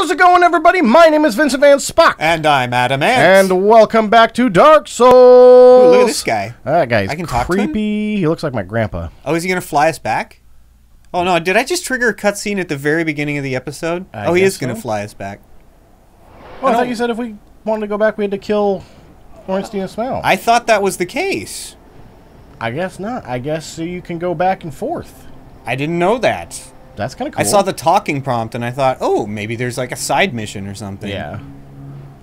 How's it going, everybody? My name is Vincent Van Spock. And I'm Adam Ant. And welcome back to Dark Souls. Ooh, look at this guy. That guy's creepy. He looks like my grandpa. Oh, is he going to fly us back? Oh, no. Did I just trigger a cutscene at the very beginning of the episode? Oh, he is going to fly us back. Well, I thought you said if we wanted to go back, we had to kill Ornstein and Smough. I thought that was the case. I guess not. I guess so you can go back and forth. I didn't know that. That's kind of cool. I saw the talking prompt and I thought, oh, maybe there's like a side mission or something. Yeah.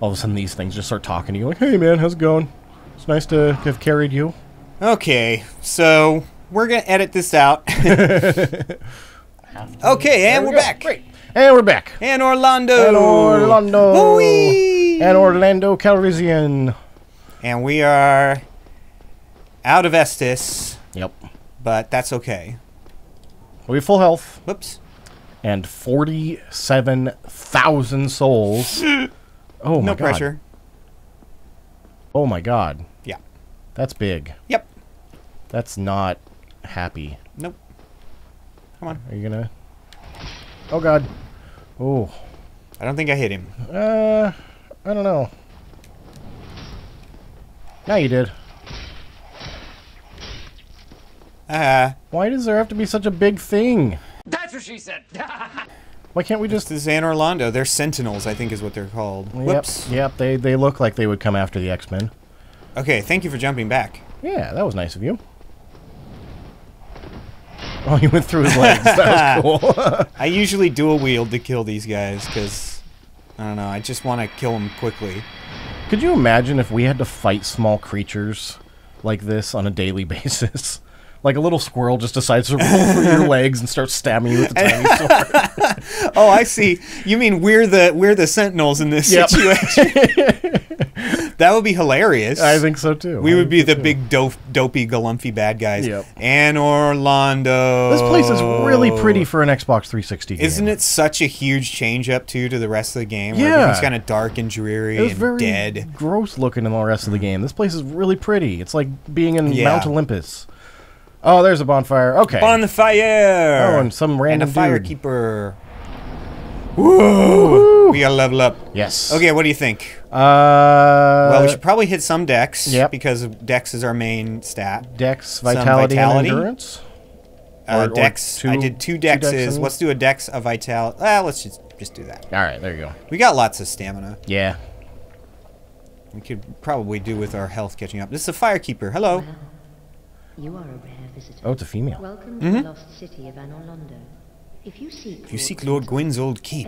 All of a sudden these things just start talking to you like, hey man, how's it going? It's nice to have carried you. Okay, so we're going to edit this out. Okay, and we're back. Great. And we're back. And Orlando. And Orlando. Woo-wee. And Orlando Calrissian. And we are out of Estus. Yep. But that's okay. We have full health. Whoops. And 47,000 souls. Oh, my God. No pressure. Oh, my God. Yeah. That's big. Yep. That's not happy. Nope. Come on. Are you going to... Oh, God. Oh. I don't think I hit him. I don't know. Yeah, you did. Why does there have to be such a big thing? That's what she said. Why can't we just... This is Anor Londo. They're Sentinels, I think is what they're called. Yep. Whoops. Yep, they look like they would come after the X-Men. Okay, thank you for jumping back. Yeah, that was nice of you. Oh, he went through his legs. That was cool. I usually dual wield to kill these guys, because, I don't know, I just want to kill them quickly. Could you imagine if we had to fight small creatures like this on a daily basis? Like a little squirrel just decides to roll through your legs and start stabbing you with a tiny sword. Oh, I see. You mean we're the Sentinels in this situation? That would be hilarious. I think so too. We would be the big dopey galumpy bad guys. Yep. And Orlando. This place is really pretty for an Xbox 360 game. Isn't it such a huge change up too to the rest of the game? Yeah. Where everything's kind of dark and dreary and very dead, gross looking in the rest of the game. This place is really pretty. It's like being in Mount Olympus. Oh, there's a bonfire. Okay. Bonfire! Oh, and some random dude. And a firekeeper. Woo! We gotta level up. Yes. Okay, what do you think? Well, we should probably hit some dex. Yep. Because dex is our main stat. Dex, vitality. And endurance. Dex. I did two dexes. Let's do a dex, a vitality. Let's just do that. All right, there you go. We got lots of stamina. Yeah. We could probably do with our health catching up. This is a firekeeper. Hello. You are a rare visitor. Oh, it's a female. Welcome to the lost city of Anor Londo. If you seek Lord Gwyn's old keep,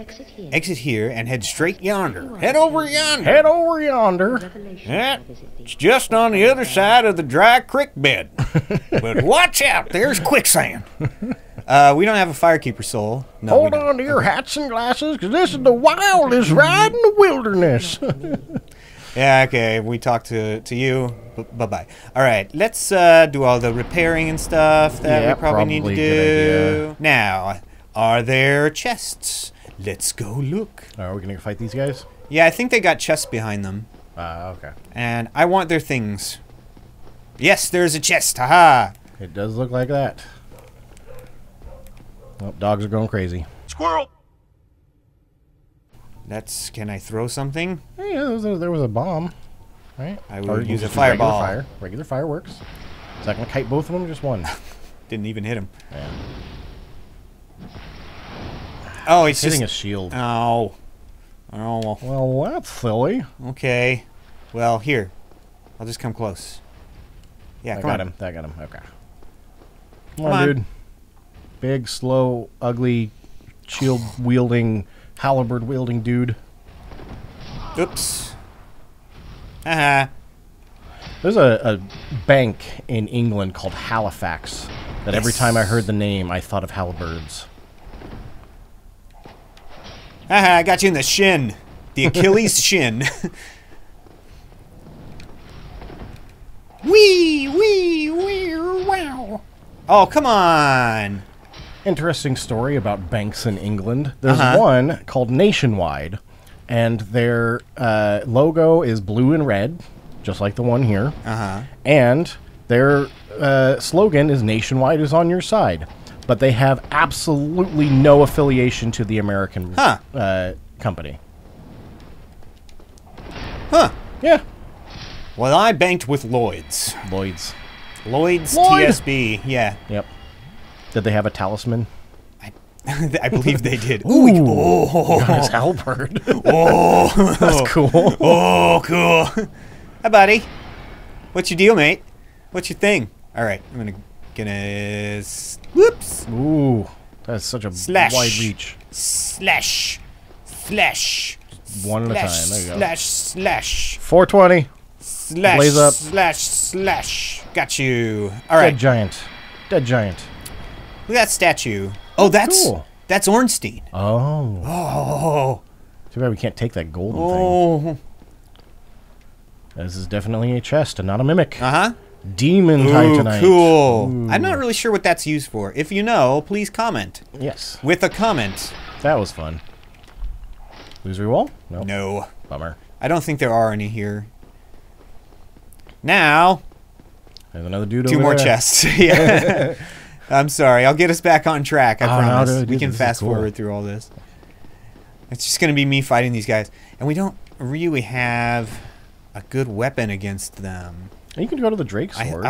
exit here and head straight yonder. Head over yonder. Head over yonder. Yeah, it's just on the other side of the dry creek bed. But watch out, there's quicksand. We don't have a firekeeper soul. No, hold on to your hats and glasses, because this is the wildest ride in the wilderness. Yeah, okay, we talked to you. Bye-bye. All right, let's do all the repairing and stuff that we probably need to do. Now, are there chests? Let's go look. Are we going to fight these guys? Yeah, I think they got chests behind them. Okay. And I want their things. Yes, there's a chest. Haha. It does look like that. Oh, dogs are going crazy. Squirrel! That's... Can I throw something? Yeah, there was a bomb, right? I would use a fireball. Regular fire works. Is that going to kite both of them or just one? Didn't even hit him. Yeah. Oh, it's hitting a shield. Oh. Oh. Well, that's silly. Okay. Well, here. I'll just come close. Yeah, come on. That got him. Okay. Come on, dude. Big, slow, ugly, shield-wielding... Hallibird wielding dude. Oops. There's a bank in England called Halifax that every time I heard the name, I thought of Hallibirds. I got you in the shin. The Achilles shin. Wee, wee, wee, wow. Oh, come on. Interesting story about banks in England. There's one called Nationwide, and their logo is blue and red, just like the one here. And their slogan is "Nationwide is on your side," but they have absolutely no affiliation to the American company. Huh. Yeah. Well, I banked with Lloyd's. Lloyd? TSB, yeah. Yep. Did they have a talisman? I believe they did. Ooh. Oh, that's Hallibird. Oh. That's cool. Oh, cool. Hi, buddy. What's your deal, mate? What's your thing? All right. I'm going to... Whoops. Ooh. That's such a wide reach. One at a time. There you go. 420. Blaze up. Got you. All right. Dead giant. Look at that statue. Oh, that's cool. That's Ornstein. Oh. Oh. Too bad we can't take that golden thing. This is definitely a chest and not a mimic. Uh-huh. Demon Titanite. Cool. Ooh. I'm not really sure what that's used for. If you know, please comment. Yes. With a comment. That was fun. Loser wall? No. No. Bummer. I don't think there are any here. Now. There's another dude over there. Two more chests. Yeah. I'm sorry. I'll get us back on track. I promise. No, we can fast forward through all this. It's just going to be me fighting these guys. And we don't really have a good weapon against them. You can go to the Drake Sword.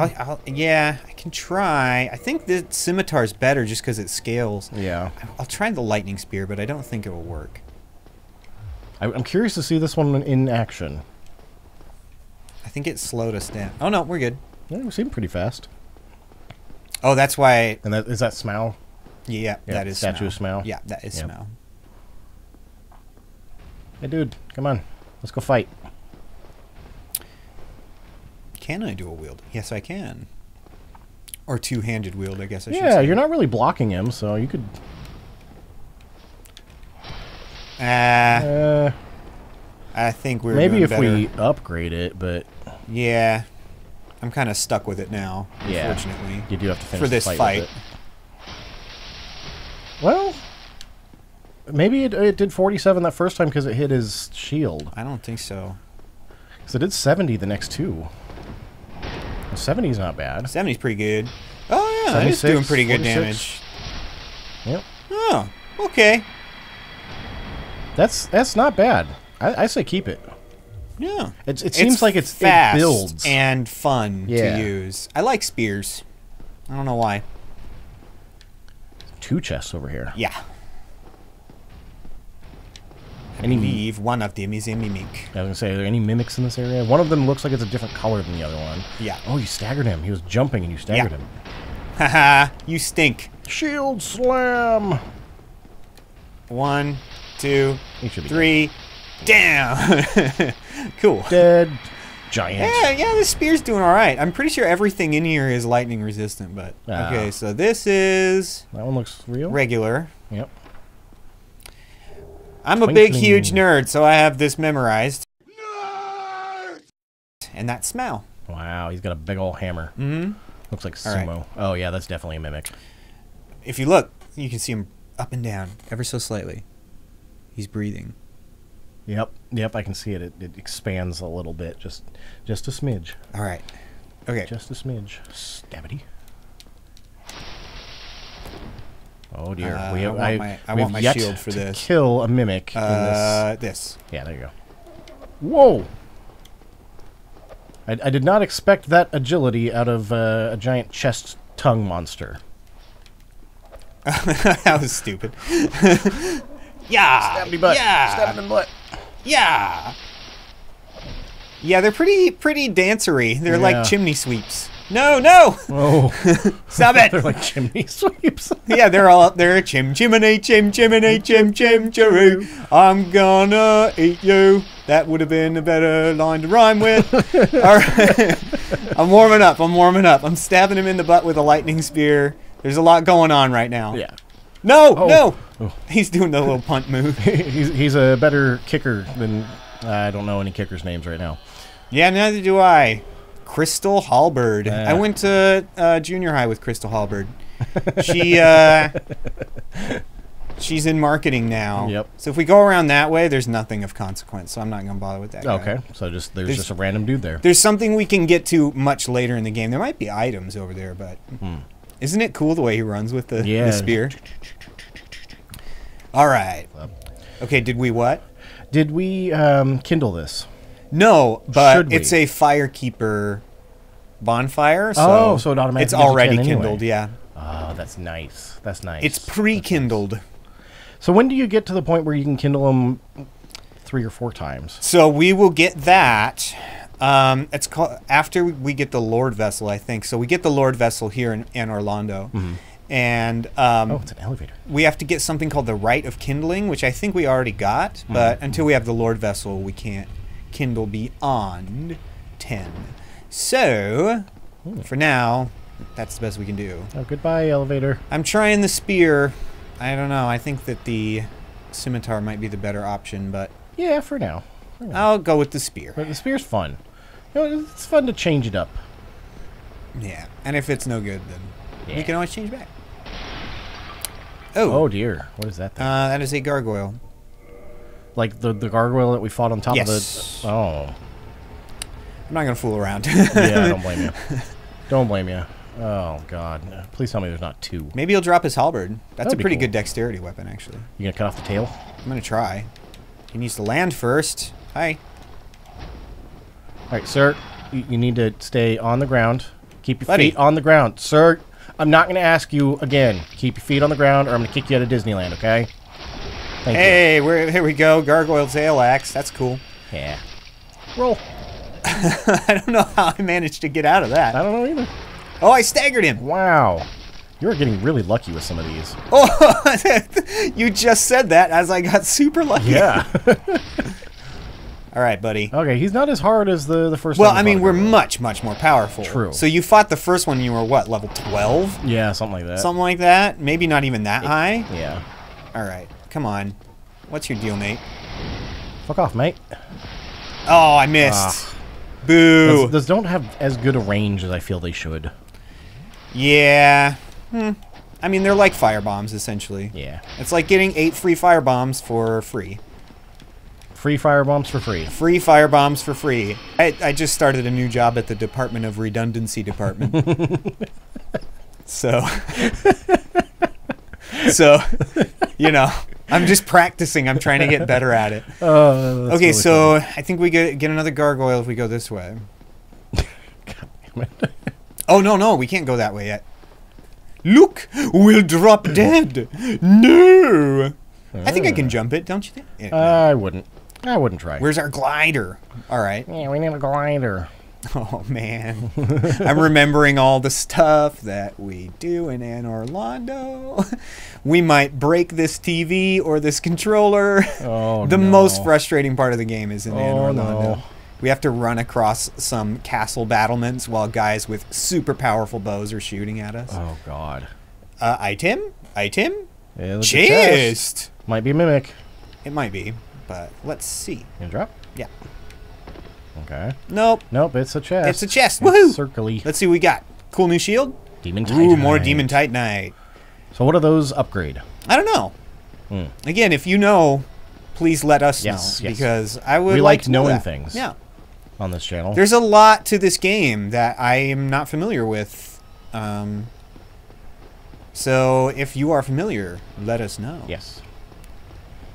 Yeah, I can try. I think the Scimitar's better just because it scales. Yeah. I'll try the Lightning Spear, but I don't think it will work. I'm curious to see this one in action. I think it slowed us down. Oh, no, we're good. Yeah, we seem pretty fast. Oh, that's why... And is that Smough? Yeah, that is Smough. Statue of Smough? Yeah, that is Smough. Hey, dude, come on. Let's go fight. Can I dual wield? Yes, I can. Or two-handed wield, I guess I should say. Yeah, you're not really blocking him, so you could... I think we're maybe if better. We upgrade it, but yeah, I'm kind of stuck with it now. Yeah, unfortunately, you do have to finish for this fight. With it. Well, maybe it did 47 that first time because it hit his shield. I don't think so. Because it did 70 the next two. Well, 70's not bad. 70's pretty good. Oh yeah, he's doing pretty good 46. Damage. Yep. Oh, okay. That's not bad. I say keep it. Yeah. It seems like it's fast it builds and fun to use. I like spears. I don't know why. Two chests over here. Yeah. I believe one of them is a mimic. I was gonna say, are there any mimics in this area? One of them looks like it's a different color than the other one. Yeah. Oh, you staggered him. He was jumping and you staggered him. Haha, you stink. Shield slam. 1, 2, 3, down. Cool. Dead giant. Yeah, this spear's doing all right. I'm pretty sure everything in here is lightning resistant, but okay. So this is that one looks real regular. Yep. I'm a big, huge nerd, so I have this memorized. Nerd! And that Smough. Wow, he's got a big old hammer. Mm-hmm. Looks like sumo. Right. Oh yeah, that's definitely a mimic. If you look, you can see him up and down ever so slightly. He's breathing. Yep, I can see it. It expands a little bit, just a smidge. All right, okay. Just a smidge. Stabity. Oh dear. I want my yet shield for this. Kill a mimic. In this. Yeah, there you go. Whoa! I did not expect that agility out of a giant chest tongue monster. That was stupid. Yeah. Stab me butt. Yeah. Stab him in butt. Yeah. Yeah, they're pretty dancery. They're like chimney sweeps. No. Oh. Stop it. They're like chimney sweeps. Yeah, they're all up there. Chim chim chim chim chim chim chim chim. I'm gonna eat you. That would have been a better line to rhyme with. All right. I'm warming up. I'm stabbing him in the butt with a lightning spear. There's a lot going on right now. Yeah. No. Oh. He's doing the little punt move. he's a better kicker than... I don't know any kickers' names right now. Yeah, neither do I. Crystal Hallibird. I went to junior high with Crystal Hallibird. She's in marketing now. Yep. So if we go around that way, there's nothing of consequence, so I'm not going to bother with that guy. Okay, so there's just a random dude there. There's something we can get to much later in the game. There might be items over there, but... Isn't it cool the way he runs with the spear? All right. Okay, did we what? Did we kindle this? No, but it's a Firekeeper bonfire. So oh, so it automatically. It's already kindled, anyway. Yeah. Oh, that's nice. That's nice. It's pre-kindled. Nice. So when do you get to the point where you can kindle them 3 or 4 times? So we will get that. It's called after we get the Lord Vessel, I think. So we get the Lord Vessel here in Anor Londo. Mm-hmm. And oh, it's an elevator. We have to get something called the Rite of Kindling, which I think we already got. Mm-hmm. But until we have the Lord Vessel, we can't kindle beyond 10. So for now, that's the best we can do. Oh, goodbye, elevator. I'm trying the spear. I don't know. I think that the scimitar might be the better option, but... Yeah, for now. I'll go with the spear. But the spear's fun. You know, it's fun to change it up. Yeah, and if it's no good, then you can always change back. Oh. Oh, dear. What is that thing? That is a gargoyle. Like the gargoyle that we fought on top of the... Oh. I'm not going to fool around. Yeah, I don't blame you. Don't blame you. Oh, God. Please tell me there's not 2. Maybe he'll drop his halberd. That's a pretty good dexterity weapon, actually. You going to cut off the tail? I'm going to try. He needs to land first. Hi. All right, sir. You need to stay on the ground. Keep your feet on the ground. Sir, I'm not going to ask you again. Keep your feet on the ground or I'm going to kick you out of Disneyland, okay? Thank you. Hey, here we go. Gargoyle Tail Axe. That's cool. Yeah. Roll. I don't know how I managed to get out of that. I don't know either. Oh, I staggered him. Wow. You're getting really lucky with some of these. Oh, you just said that as I got super lucky. Yeah. All right, buddy. Okay, he's not as hard as the first one. Well, I mean, we're much, much more powerful. True. So you fought the first one, you were what, level 12? Yeah, something like that. Something like that. Maybe not even that high. Yeah. All right, come on. What's your deal, mate? Fuck off, mate. Oh, I missed. Boo. Those don't have as good a range as I feel they should. Yeah. I mean, they're like firebombs, essentially. Yeah. It's like getting 8 free firebombs for free. Free firebombs for free. Free firebombs for free. I just started a new job at the Department of Redundancy Department. So, you know, I'm just practicing. I'm trying to get better at it. Oh, okay, really so funny. I think we get another gargoyle if we go this way. God damn it. Oh, no, we can't go that way yet. Look, we'll drop dead. No. I think I can jump it, don't you think? Yeah, no. I wouldn't try. Where's our glider? All right. Yeah, we need a glider. Oh, man. I'm remembering all the stuff that we do in Anor Londo. We might break this TV or this controller. Oh, the most frustrating part of the game is in Anor Londo. No. We have to run across some castle battlements while guys with super powerful bows are shooting at us. Oh, God. Item? Yeah, chest! Might be a mimic. It might be, but let's see. Gonna drop? Yeah. Okay. Nope, it's a chest. It's a chest. Woohoo! Circly. Let's see what we got. Cool new shield. Demon Titanite. Ooh, more Demon Titanite. So what are those upgrade? I don't know. Again, if you know, please let us know. Yes. Because I would like to know things. Yeah. On this channel. There's a lot to this game that I am not familiar with. So if you are familiar, let us know. Yes.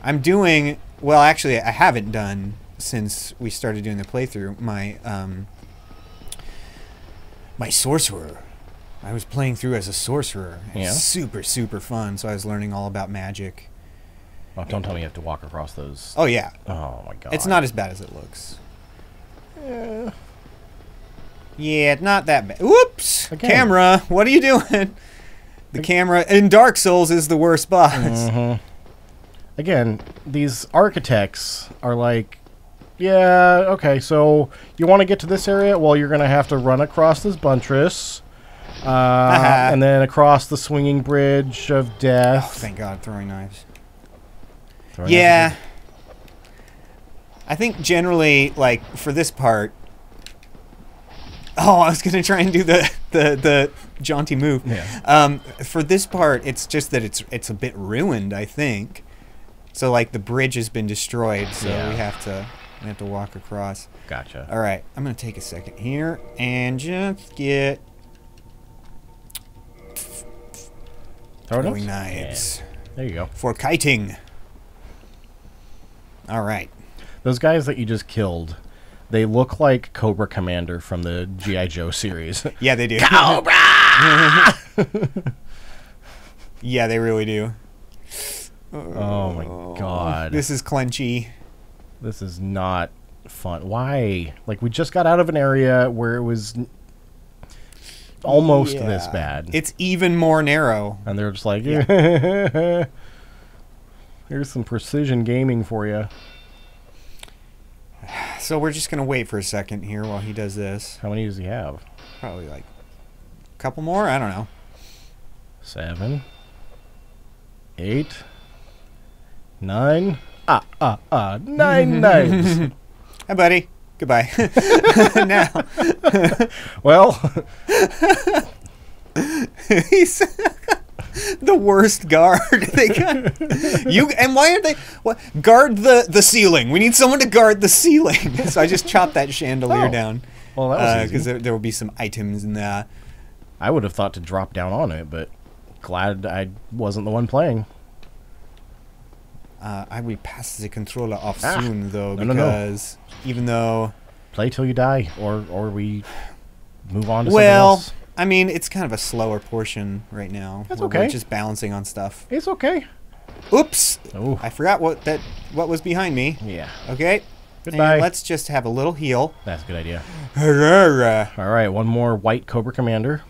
I'm doing, well, actually, I haven't done since we started doing the playthrough, my sorcerer. I was playing through as a sorcerer. Yeah. Super, super fun. So I was learning all about magic. Oh, don't tell me you have to walk across those. Oh, yeah. Oh, my God. It's not as bad as it looks. Yeah. Yeah, not that bad. Whoops! Okay. Camera, what are you doing? The camera in Dark Souls is the worst boss. Mm-hmm. Again, these architects are like, yeah, okay, so you want to get to this area? Well, you're going to have to run across this buntress and then across the swinging bridge of death. Oh, thank God, throwing knives. Yeah. I think generally, like, for this part... Oh, I was going to try and do the jaunty move. Yeah. For this part, it's just that it's a bit ruined, I think. So, like, the bridge has been destroyed, so we have to walk across. Gotcha. All right, I'm going to take a second here and just get... Throwing knives. Yeah. There you go. For kiting. All right. Those guys that you just killed, they look like Cobra Commander from the G.I. Joe series. Yeah, they do. Cobra! Yeah, they really do. Oh, my God. This is clenchy. This is not fun. Why? Like, we just got out of an area where it was almost this bad. It's even more narrow. And they're just like, yeah. Here's some precision gaming for you. So we're just going to wait for a second here while he does this. How many does he have? Probably like a couple more. I don't know. 7, 8, 9. Nine knives. Hi, buddy. Goodbye. Now. Well. He's the worst guard they got. You and why aren't they? What, guard the ceiling? We need someone to guard the ceiling. So I just chopped that chandelier down. Well, that was easy. Because there will be some items in that. I would have thought to drop down on it, but glad I wasn't the one playing. I will pass the controller off soon, though, because even though... Play till you die, or we move on to something else. Well, I mean, it's kind of a slower portion right now. That's okay. We're just balancing on stuff. It's okay. Oops! Ooh. I forgot what was behind me. Yeah. Okay. Goodbye. And let's just have a little heal. That's a good idea. All right, one more white Cobra Commander.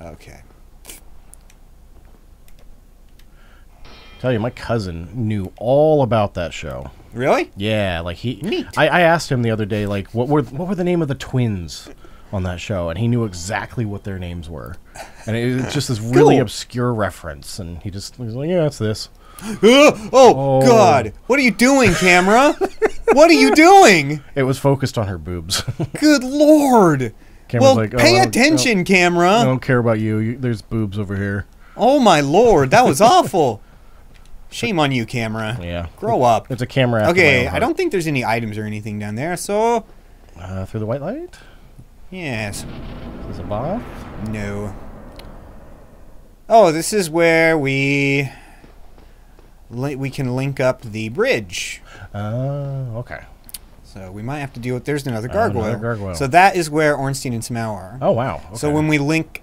Okay. Tell you, my cousin knew all about that show. Really? Yeah, like he. Neat. I asked him the other day, like, what were the name of the twins on that show, and he knew exactly what their names were, and it was just this really obscure reference, and he was like, yeah, it's this. Oh God! What are you doing, camera? What are you doing? It was focused on her boobs. Good Lord! Camera's like, pay attention, camera. I don't care about you. There's boobs over here. Oh my Lord, that was awful. Shame on you, camera. Yeah. Grow up. It's a camera. Okay, I don't think there's any items or anything down there, so... through the white light? Yes. Is this a boss? No. Oh, this is where we can link up the bridge. Oh, okay. So we might have to deal with... There's another gargoyle. So that is where Ornstein and Smough are. Oh, wow. Okay. So when we link...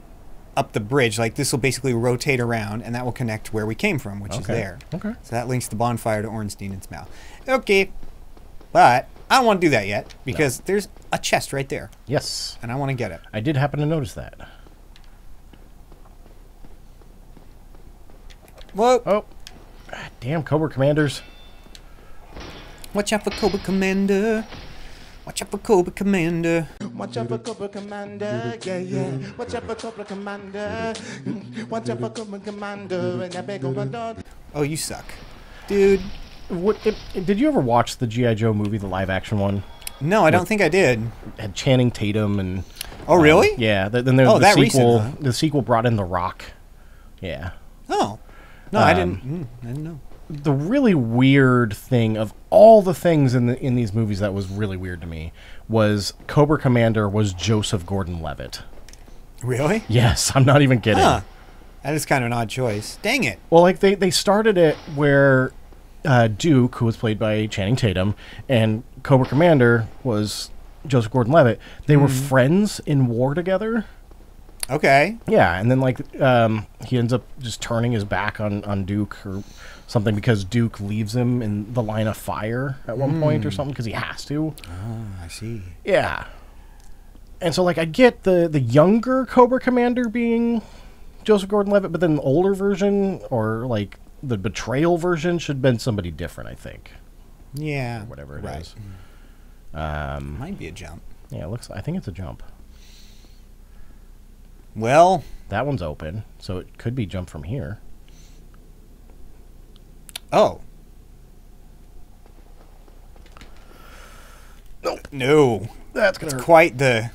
up the bridge, like this will basically rotate around and that will connect where we came from, which is there. Okay. So that links the bonfire to Ornstein and Smough. Okay. But I don't want to do that yet because there's a chest right there. Yes. And I want to get it. I did happen to notice that. Whoa. Oh. God damn Cobra Commanders. Watch out for Cobra Commander. Watch out for Cobra Commander. Watch out for Cobra Commander. Yeah, yeah. Watch out for Cobra Commander. Watch out for Cobra Commander. And I beg over dog. Oh, you suck. Dude. What? Did you ever watch the G.I. Joe movie, the live action one? No, I don't think I did. Had Channing Tatum and... Oh, really? Yeah. Then there's the sequel. Recent, huh? The sequel brought in The Rock. Yeah. Oh. No, I didn't know. The really weird thing of all the things in these movies that was really weird to me was Cobra Commander was Joseph Gordon-Levitt. Really? Yes, I'm not even kidding. Huh. That is kind of an odd choice. Dang it. Well, like they started it where Duke, who was played by Channing Tatum, and Cobra Commander was Joseph Gordon-Levitt. They were friends in war together. Okay. Yeah, and then like he ends up just turning his back on Duke or something because Duke leaves him in the line of fire at one point or something because he has to. Oh, I see. Yeah. And so like I get the younger Cobra Commander being Joseph Gordon-Levitt, but then the older version or like the betrayal version should have been somebody different, I think. Yeah. Or whatever it is. Might be a jump. Yeah, it looks I think it's a jump. Well, that one's open, so it could be jump from here. Oh. Nope. No. That's gonna hurt. quite the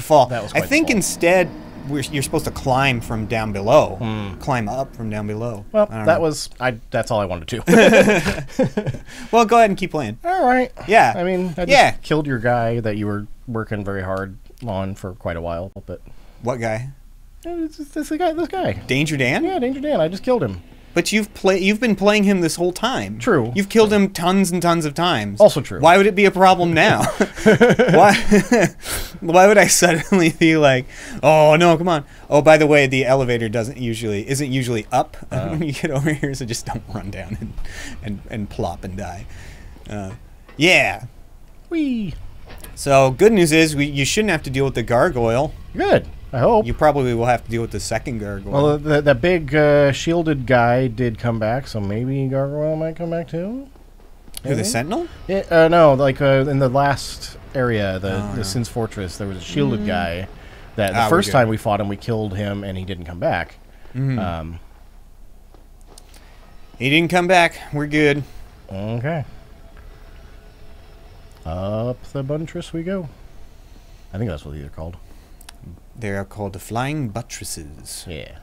fall. That was quite the fall. Instead you're supposed to climb from down below. Climb up from down below. Well, that's all I wanted to do. Well, go ahead and keep playing. All right. Yeah. I mean, I just killed your guy that you were working very hard on for quite a while, but what guy? This guy. Danger Dan? Yeah, Danger Dan. I just killed him. But you've been playing him this whole time. True. You've killed him tons and tons of times. Also true. Why would it be a problem now? Why would I suddenly be like, oh no, come on. Oh, by the way, the elevator isn't usually up when you get over here, so just don't run down and plop and die. Yeah. Whee. So good news is you shouldn't have to deal with the gargoyle. Good. I hope. You probably will have to deal with the second gargoyle. Well, that big shielded guy did come back, so maybe gargoyle might come back too. Who, the Sentinel? Yeah, no, like in the last area, the Sen's Fortress, there was a shielded guy that the first time we fought him, we killed him, and he didn't come back. He didn't come back. We're good. Okay. Up the buttress we go. I think that's what these are called. They are called the flying buttresses. Yeah.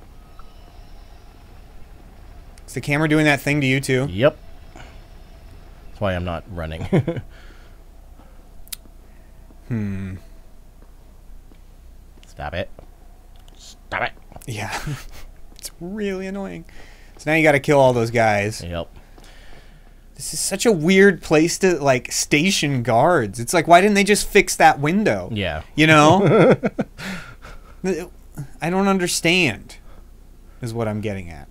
Is the camera doing that thing to you too? Yep. That's why I'm not running. Stop it. Stop it. Yeah. It's really annoying. So now you got to kill all those guys. Yep. This is such a weird place to, like, station guards. It's like, why didn't they just fix that window? Yeah. You know? I don't understand, is what I'm getting at.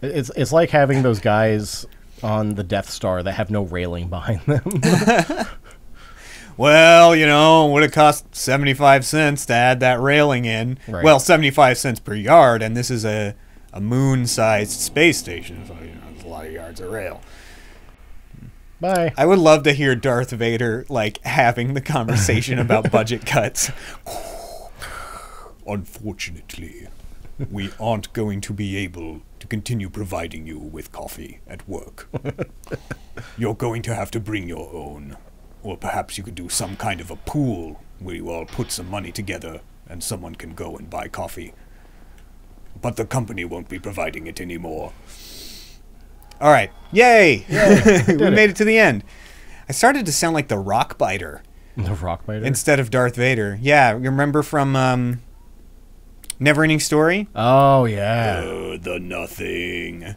It's like having those guys on the Death Star that have no railing behind them. Well, you know, would it cost 75 cents to add that railing in? Right. Well, 75 cents per yard, and this is a moon-sized space station. So, you know, it's a lot of yards of rail. Bye. I would love to hear Darth Vader, like, having the conversation about budget cuts. Unfortunately, we aren't going to be able to continue providing you with coffee at work. You're going to have to bring your own. Or perhaps you could do some kind of a pool where you all put some money together and someone can go and buy coffee. But the company won't be providing it anymore. All right. Yay! Yay. We made it to the end. I started to sound like the Rockbiter. The Rockbiter? Instead of Darth Vader. Yeah, you remember from Neverending Story? Oh, yeah. The Nothing.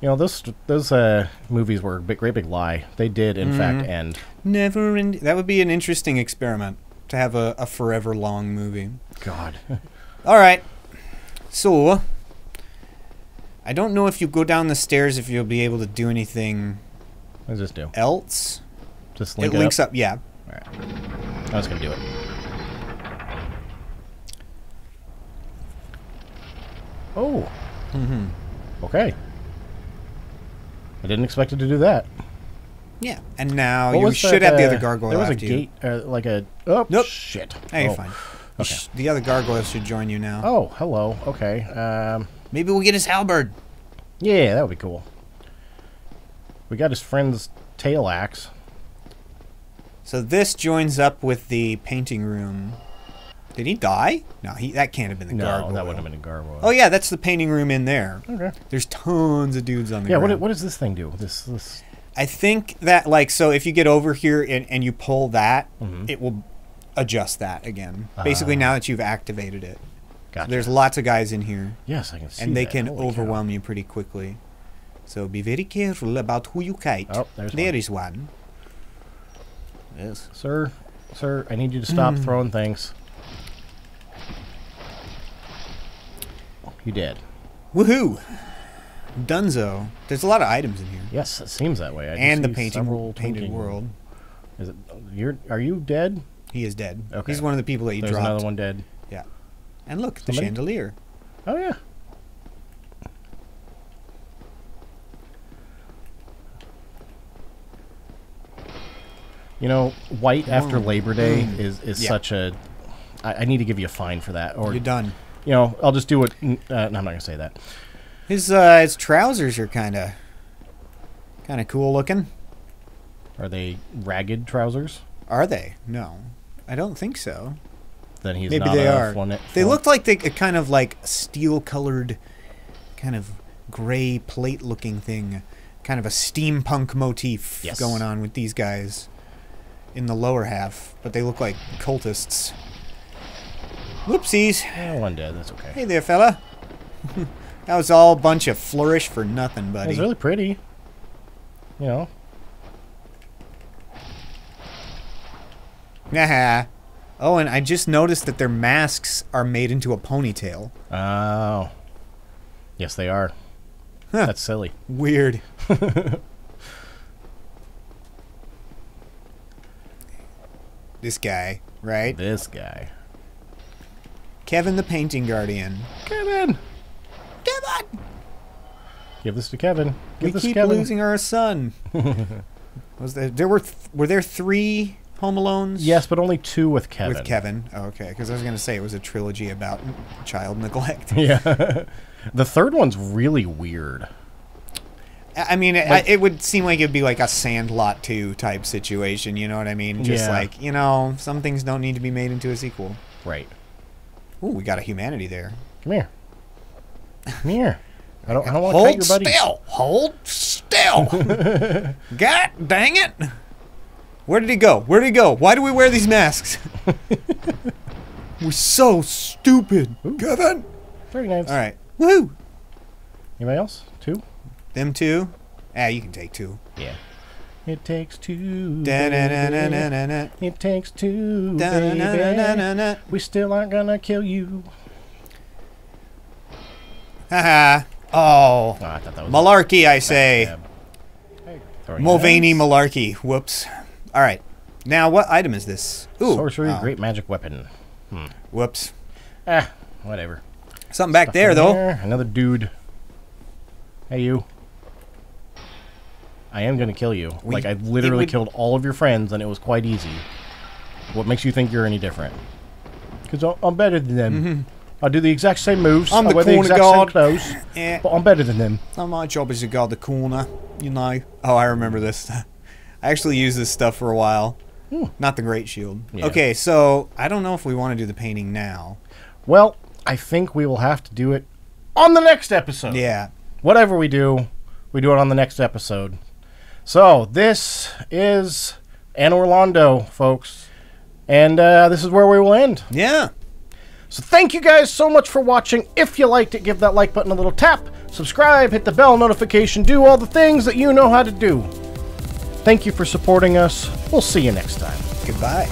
You know, those movies were a great big lie. They did, in fact, end. Neverending. That would be an interesting experiment, to have a forever-long movie. God. All right. So... I don't know if you go down the stairs if you'll be able to do anything. What does this do? Else? Just link it up? It links up, yeah. All right. I was going to do it. Oh. Mm-hmm. Okay. I didn't expect it to do that. Yeah. And now you should have the other gargoyle after you. There was a gate, like a... Oh, nope. Shit. Now you're fine. Okay. The other gargoyle should join you now. Oh, hello. Okay. Maybe we'll get his Hallibird. Yeah, that would be cool. We got his friend's tail axe. So this joins up with the painting room. Did he die? No, that can't have been the gargoyle. No, that wouldn't have been a gargoyle. Oh yeah, that's the painting room in there. Okay. There's tons of dudes on the ground. Yeah, what does this thing do? This. I think that, like, so if you get over here and you pull that, it will adjust that again. Basically, now that you've activated it. Gotcha. So there's lots of guys in here. Yes, I can see. And they can overwhelm you pretty quickly. So be very careful about who you kite. Oh, there is one. Yes. Sir, I need you to stop throwing things. You dead. Woohoo! Dunzo. There's a lot of items in here. Yes, it seems that way. And the painted world. Is it? Are you dead? He is dead. Okay. He's one of the people that you dropped. There's another one dead. Yeah. And look, the chandelier. Oh, yeah. You know, white after Labor Day is such a... I need to give you a fine for that. Or, you're done. You know, I'll just do what... no, I'm not going to say that. His trousers are kind of cool looking. Are they ragged trousers? Are they? No. I don't think so. Then he's maybe not they looked like they kind of like steel-colored, kind of gray plate-looking thing, kind of a steampunk motif going on with these guys in the lower half, but they look like cultists. Whoopsies. One dead. That's okay. Hey there, fella. That was all a bunch of flourish for nothing, buddy. It was really pretty. You know. Nah. Oh, and I just noticed that their masks are made into a ponytail. Oh. Yes, they are. Huh. That's silly. Weird. This guy, right? This guy. Kevin the Painting Guardian. Kevin! Kevin! Give this to Kevin. We keep losing our son. Were there three Home Alones? Yes, but only two with Kevin. With Kevin. Oh, okay, because I was going to say it was a trilogy about child neglect. Yeah. The third one's really weird. I mean, like, it would seem like it'd be like a Sandlot 2 type situation, you know what I mean? Just like, you know, some things don't need to be made into a sequel. Right. Ooh, we got a humanity there. Come here. Come here. I don't want to cut your buddies. Hold still. Hold still. God dang it. Where did he go? Where did he go? Why do we wear these masks? We're so stupid. Ooh. Kevin. 30 knives. All right. Woo. Anybody else? Two? Them two? Ah, you can take two. Yeah. It takes two. It takes two. Baby. We still aren't gonna kill you. Haha. Oh. I thought that was malarkey, I say. Mulvaney malarkey. Whoops. All right. Now, what item is this? Ooh. Sorcery, great magic weapon. Hmm. Whoops. Ah, whatever. Something back there, though. Another dude. Hey, you. I am going to kill you. Like, I literally killed all of your friends, and it was quite easy. What makes you think you're any different? Because I'm better than them. Mm-hmm. I do the exact same moves. I'm the corner guard. Yeah. But I'm better than them. So my job is to guard the corner, you know. Oh, I remember this. I actually used this stuff for a while. Ooh. Not the Great Shield. Yeah. Okay, so I don't know if we want to do the painting now. Well, I think we will have to do it on the next episode. Yeah. Whatever we do it on the next episode. So, this is Anor Londo, folks. And this is where we will end. Yeah. So, thank you guys so much for watching. If you liked it, give that like button a little tap. Subscribe, hit the bell notification, do all the things that you know how to do. Thank you for supporting us. We'll see you next time. Goodbye.